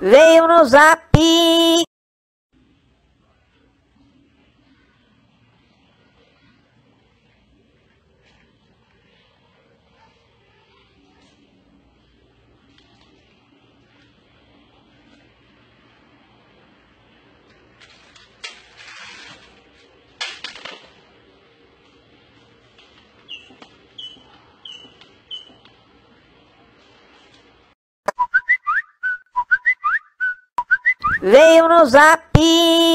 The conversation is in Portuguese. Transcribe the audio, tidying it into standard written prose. Veio no zap! Veio no zap!